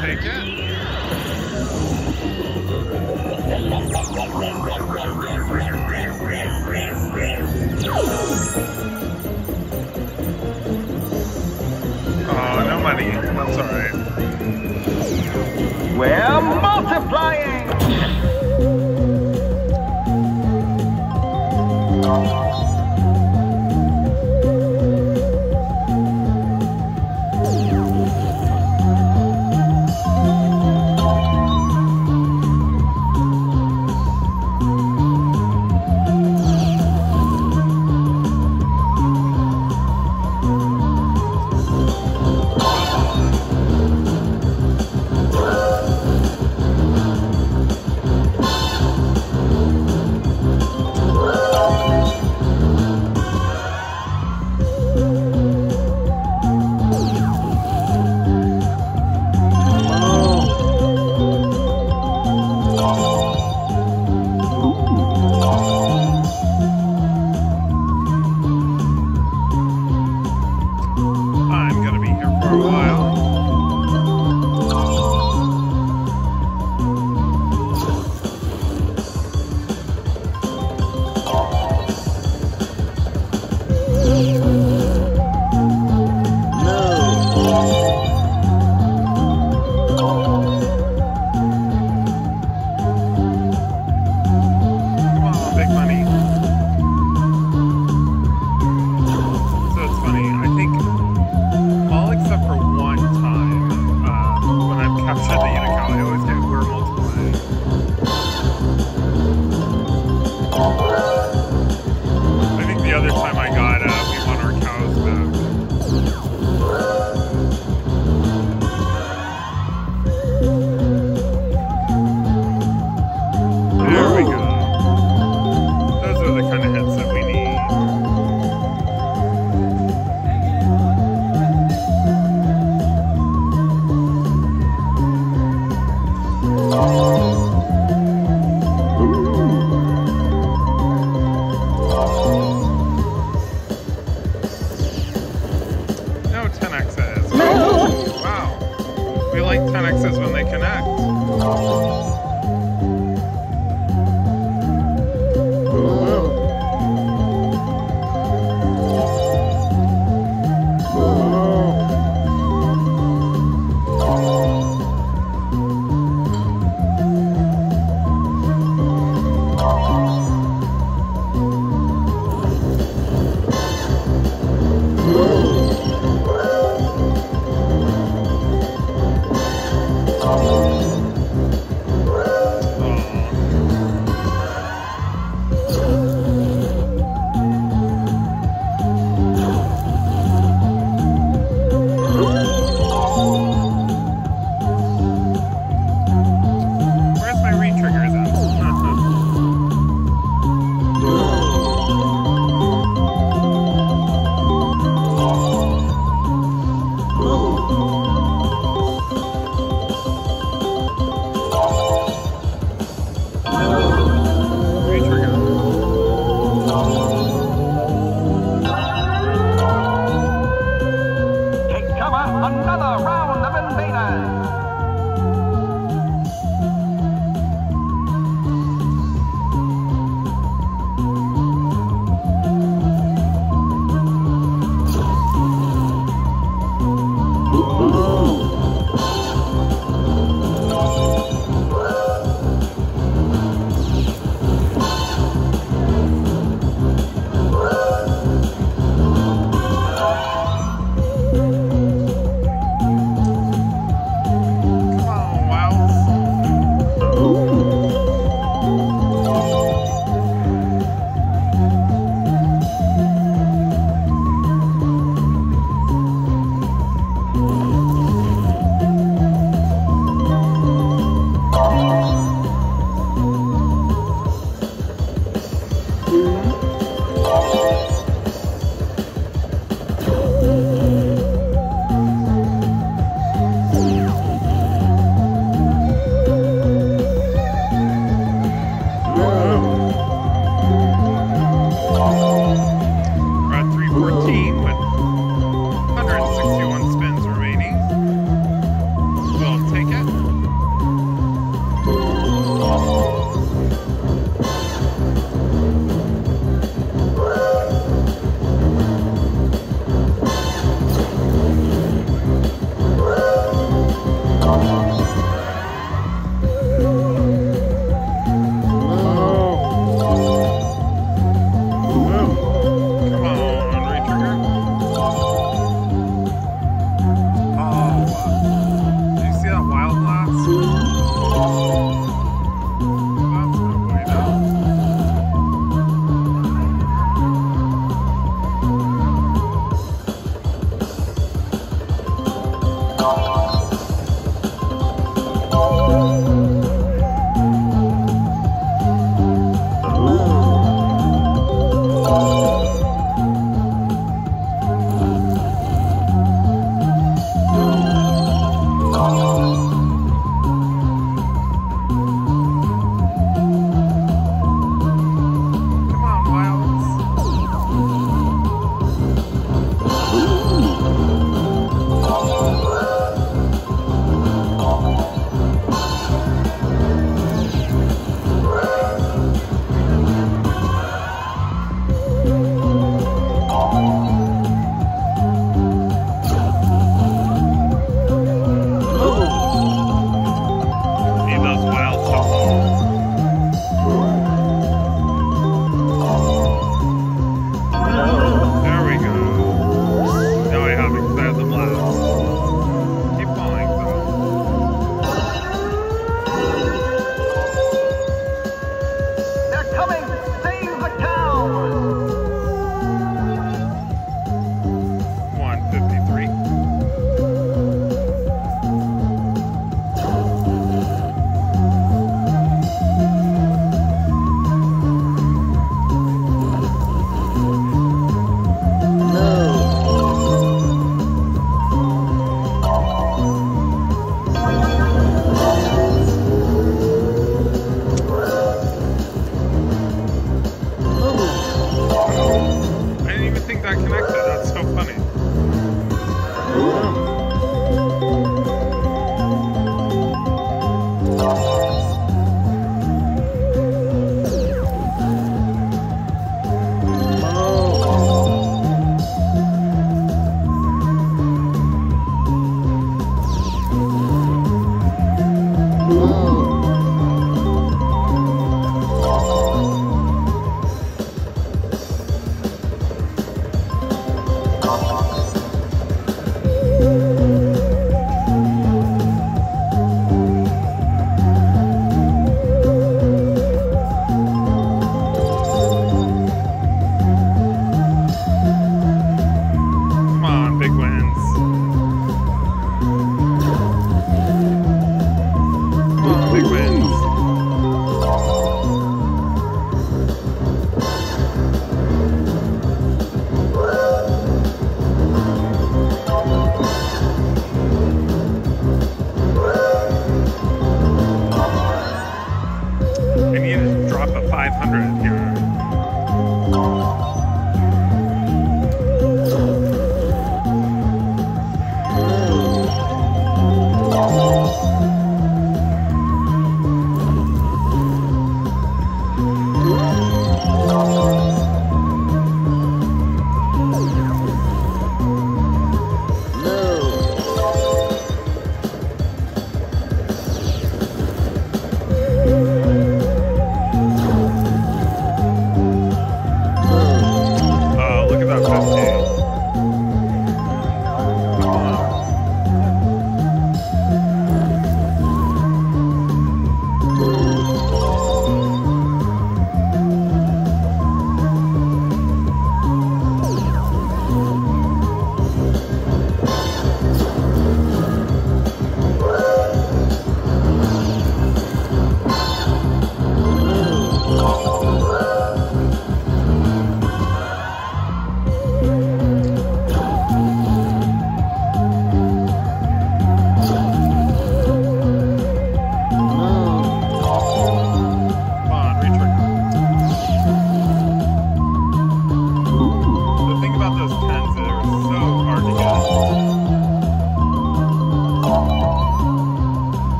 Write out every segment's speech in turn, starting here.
take it. Oh, no money. That's all right. We're multiplying!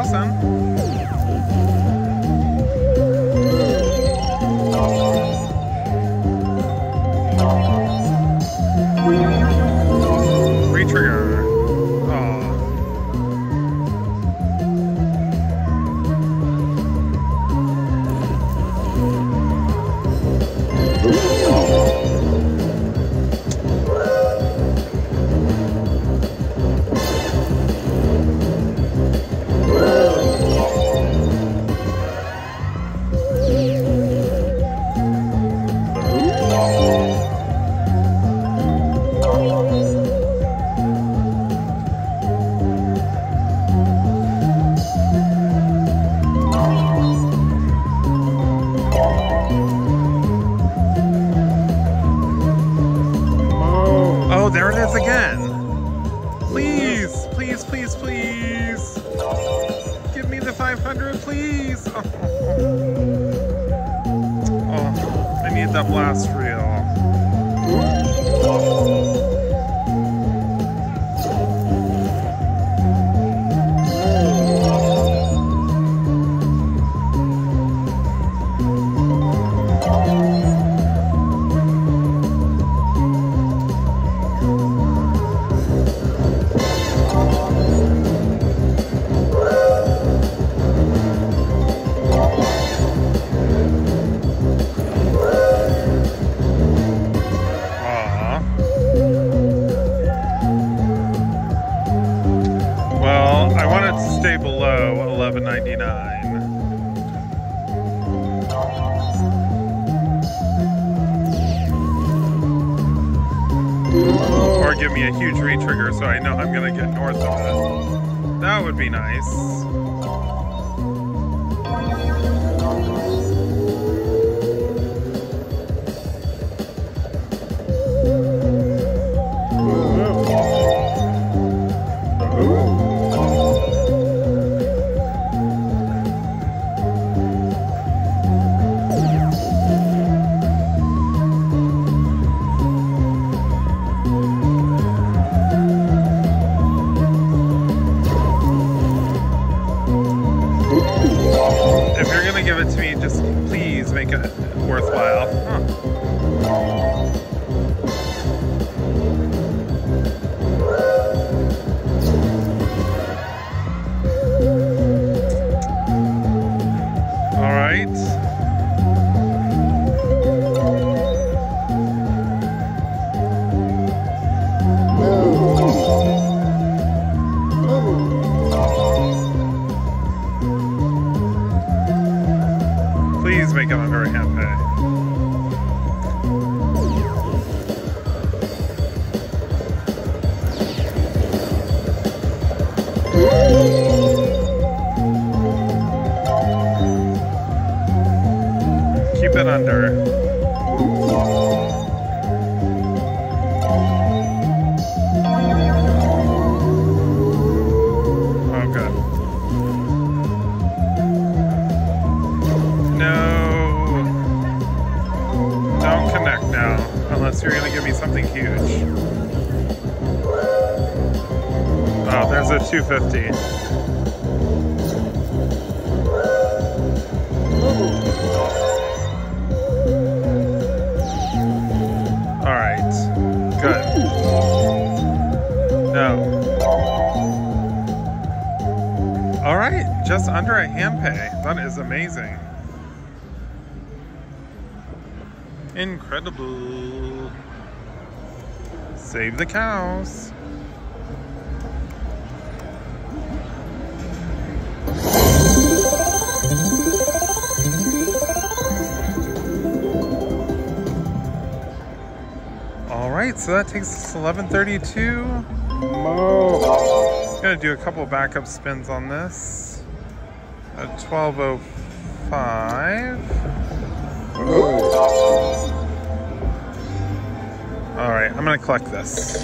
Awesome. Trigger. There it is again. Please, please, please, please. Give me the 500, please. Oh, oh I need that blast reel. Oh. Stay below $11.99. Or give me a huge re-trigger so I know I'm gonna get north of it. That would be nice. If you're gonna give it to me, just please make it worthwhile. Huh. All right. Please make him very happy. Keep it under. Unless you're gonna give me something huge. Oh, there's a 250. Alright. Good. No. Alright, just under a hand pay. That is amazing. Incredible. Save the cows. All right, so that takes us to 1132. Mo. Gonna do a couple backup spins on this. At 1205. All right, I'm gonna collect this.